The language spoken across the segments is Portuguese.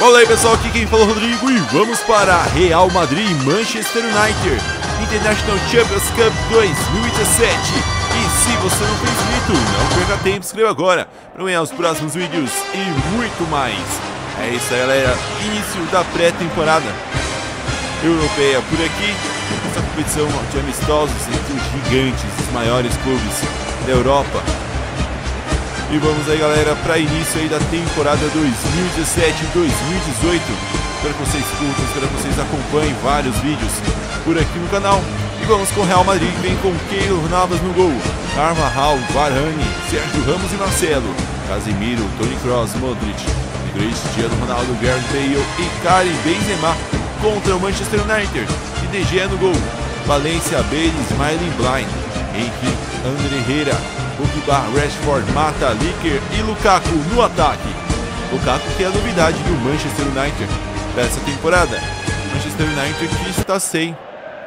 Olá aí pessoal, aqui quem fala é o Rodrigo e vamos para Real Madrid e Manchester United, International Champions Cup 2017. E se você não for inscrito, não perca tempo, inscreva agora para ganhar os próximos vídeos e muito mais. É isso aí galera, início da pré-temporada europeia por aqui. Essa competição de amistosos entre os gigantes, os maiores clubes da Europa. E vamos aí galera, para início aí da temporada 2017-2018. Espero que vocês curtam, espero que vocês acompanhem vários vídeos por aqui no canal. E vamos com o Real Madrid, vem com Keylor Navas no gol, Carvajal, Varane, Sérgio Ramos e Marcelo, Casemiro, Toni Kroos, Modric, Cristiano Ronaldo, Gareth Bale e Karim Benzema contra o Manchester United. E De Gea no gol, Valência, Bale, Smiling Blind, Henrique, André Herrera, Pogba, Rashford, Mata, Liker e Lukaku no ataque. Lukaku que é a novidade do Manchester United dessa temporada. Manchester United que está sem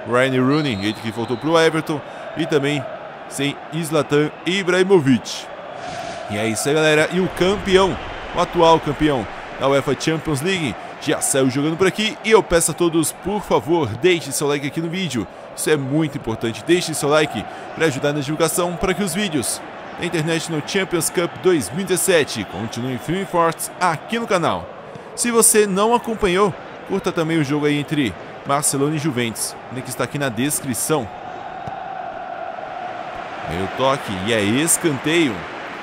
Ryan Rooney, ele que voltou para o Everton, e também sem Zlatan Ibrahimović. E é isso aí galera, e o campeão, o atual campeão da UEFA Champions League, já saiu jogando por aqui. E eu peço a todos, por favor, deixe seu like aqui no vídeo. Isso é muito importante, deixe seu like para ajudar na divulgação, para que os vídeos da International Champions Cup 2017 continuem firmes e fortes aqui no canal. Se você não acompanhou, curta também o jogo aí entre Barcelona e Juventus, o link está aqui na descrição. Aí o toque e é escanteio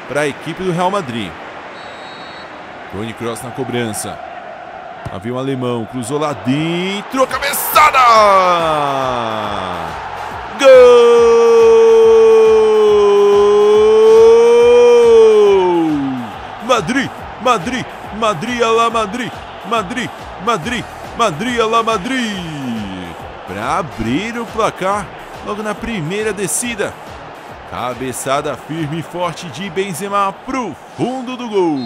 para a equipe do Real Madrid. Toni Kroos na cobrança. Havia um alemão, cruzou lá dentro, cabeçada! Gol! Madrid, Madrid, Madrid, alá Madrid, Madrid, Madrid, Madrid, alá Madrid! Para abrir o placar, logo na primeira descida. Cabeçada firme e forte de Benzema pro fundo do gol.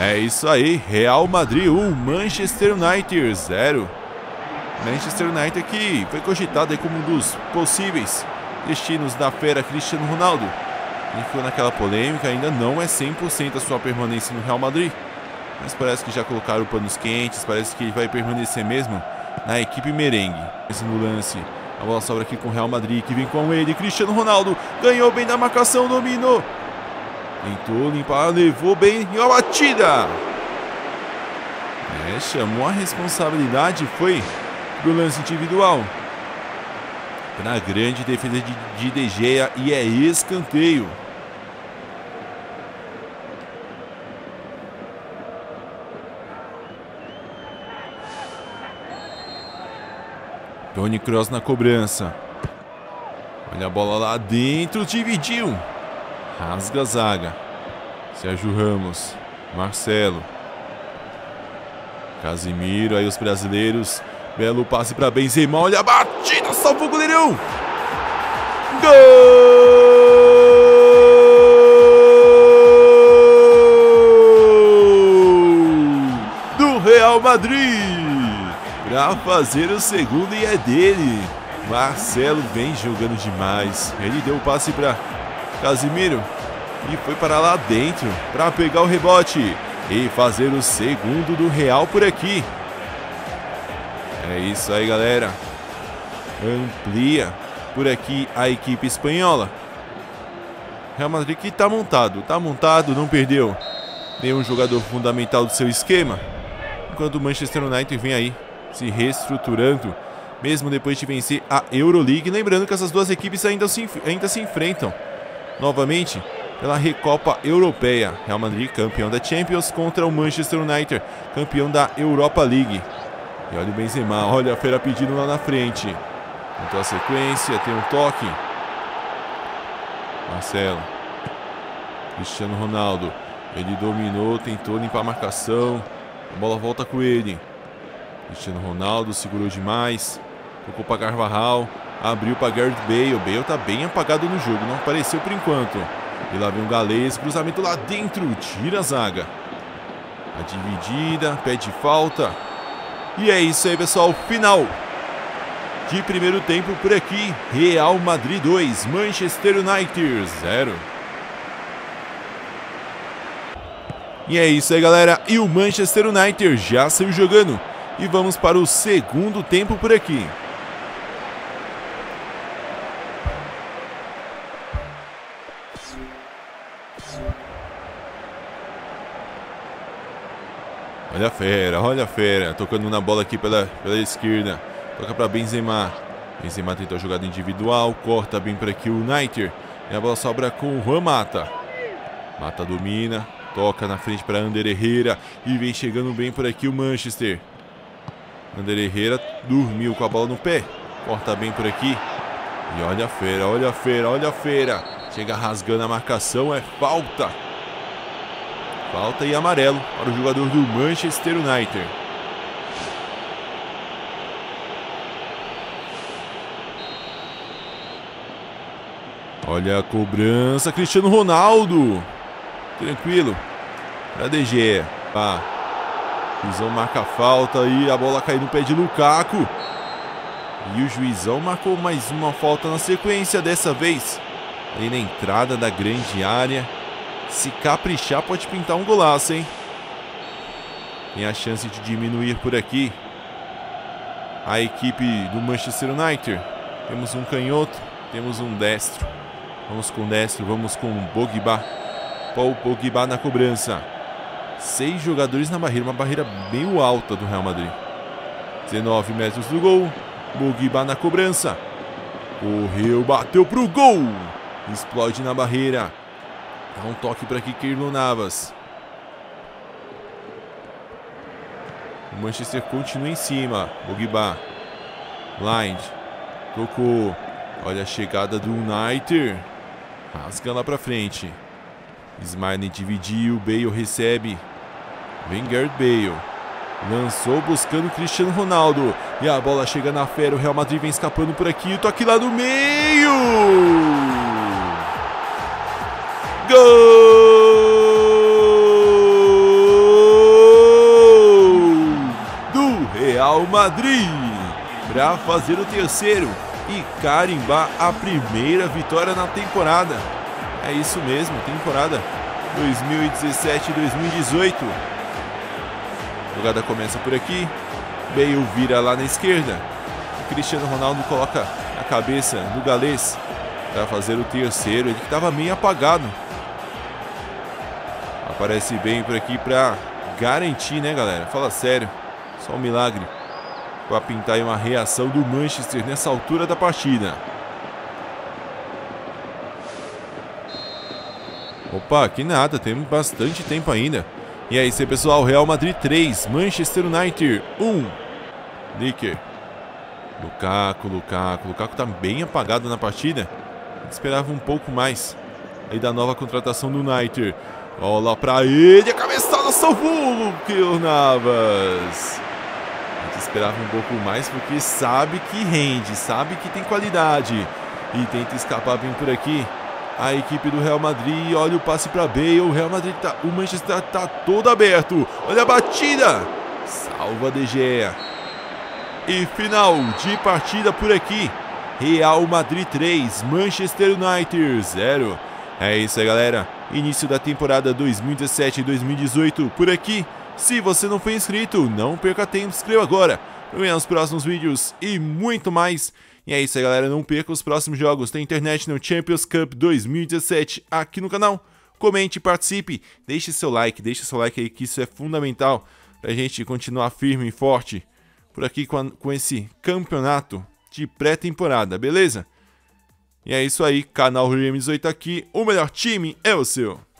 É isso aí, Real Madrid 1, Manchester United 0. Manchester United que foi cogitado aí como um dos possíveis destinos da fera Cristiano Ronaldo. Ele ficou naquela polêmica, ainda não é 100% a sua permanência no Real Madrid. Mas parece que já colocaram panos quentes, parece que ele vai permanecer mesmo na equipe merengue. Esse no lance, a bola sobra aqui com o Real Madrid, que vem com ele, Cristiano Ronaldo, ganhou bem da marcação, dominou. Tentou limpar, levou bem e a batida! É, chamou a responsabilidade, foi do lance individual. Na grande defesa de De Gea e é escanteio. Toni Kroos na cobrança. Olha a bola lá dentro, dividiu. Rasga a zaga. Sérgio Ramos, Marcelo, Casemiro, aí os brasileiros. Belo passe para Benzema, olha a batida, salvou o goleirão. Gol do Real Madrid para fazer o segundo e é dele. Marcelo vem jogando demais. Ele deu o passe para Casemiro e foi para lá dentro para pegar o rebote e fazer o segundo do Real por aqui. É isso aí galera, amplia por aqui a equipe espanhola. Real Madrid que tá montado, não perdeu nenhum jogador fundamental do seu esquema, enquanto o Manchester United vem aí se reestruturando, mesmo depois de vencer a Euroleague. Lembrando que essas duas equipes ainda se enfrentam novamente pela Recopa Europeia. Real Madrid campeão da Champions contra o Manchester United, campeão da Europa League. E olha o Benzema, olha a fera pedindo lá na frente. Então a sequência, tem um toque. Marcelo, Cristiano Ronaldo, ele dominou, tentou limpar a marcação, a bola volta com ele. Cristiano Ronaldo segurou demais, tocou para Carvajal. Abriu para Gareth Bale. Bale tá bem apagado no jogo, não apareceu por enquanto. E lá vem um galês, cruzamento lá dentro, tira a zaga. A dividida, pede falta. E é isso aí, pessoal, final de primeiro tempo por aqui. Real Madrid 2, Manchester United 0. E é isso aí, galera. E o Manchester United já saiu jogando. E vamos para o segundo tempo por aqui. Olha a fera, olha a fera. Tocando na bola aqui pela esquerda. Toca para Benzema. Benzema tentou a jogada individual. Corta bem para aqui o United. E a bola sobra com o Juan Mata. Mata domina. Toca na frente para André Herrera. E vem chegando bem por aqui o Manchester. André Herrera dormiu com a bola no pé. Corta bem por aqui. E olha a fera, olha a fera, olha a fera. Chega rasgando a marcação. É falta. Falta e amarelo para o jogador do Manchester United. Olha a cobrança. Cristiano Ronaldo. Tranquilo. Para De Gea. O juizão marca a falta e a bola cai no pé de Lukaku. E o juizão marcou mais uma falta na sequência. Dessa vez, ali na entrada da grande área. Se caprichar, pode pintar um golaço, hein? Tem a chance de diminuir por aqui a equipe do Manchester United. Temos um canhoto, temos um destro. Vamos com o destro, vamos com o Pogba. Paul Pogba na cobrança. 6 jogadores na barreira, uma barreira meio alta do Real Madrid. 19 metros do gol. Pogba na cobrança. Correu, bateu pro gol. Explode na barreira. Dá um toque para aqui, Keylor Navas. O Manchester continua em cima. Pogba. Blind. Tocou. Olha a chegada do United. Rasga lá para frente. Smiling dividiu. Bale recebe. Vem Gareth Bale. Lançou buscando Cristiano Ronaldo. E a bola chega na fera. O Real Madrid vem escapando por aqui. Toque lá no meio. Gol do Real Madrid para fazer o terceiro e carimbar a primeira vitória na temporada. É isso mesmo, temporada 2017-2018. A jogada começa por aqui. Bale vira lá na esquerda. O Cristiano Ronaldo coloca a cabeça do galês para fazer o terceiro. Ele que estava meio apagado. Aparece bem por aqui para garantir, né, galera? Fala sério. Só um milagre para pintar aí uma reação do Manchester nessa altura da partida. Opa, que nada. Temos bastante tempo ainda. E é isso aí, pessoal. Real Madrid 3, Manchester United 1. Nicker. Lukaku. Lukaku tá bem apagado na partida. Esperava um pouco mais aí da nova contratação do United. Olha lá pra ele, a cabeçada salvou o Keylor Navas. A gente esperava um pouco mais porque sabe que rende, sabe que tem qualidade. E tenta escapar bem por aqui a equipe do Real Madrid. Olha o passe pra Bale, o Real Madrid tá, o Manchester tá todo aberto. Olha a batida, salva De Gea. E final de partida por aqui. Real Madrid 3, Manchester United 0. É isso aí, galera. Início da temporada 2017-2018 por aqui. Se você não foi inscrito, não perca tempo, inscreva agora para ver os próximos vídeos e muito mais. E é isso aí, galera, não perca os próximos jogos da International Champions Cup 2017 aqui no canal. Comente, participe, deixe seu like aí que isso é fundamental para a gente continuar firme e forte por aqui com esse campeonato de pré-temporada, beleza? E é isso aí, canal Gamer18 aqui, o melhor time é o seu.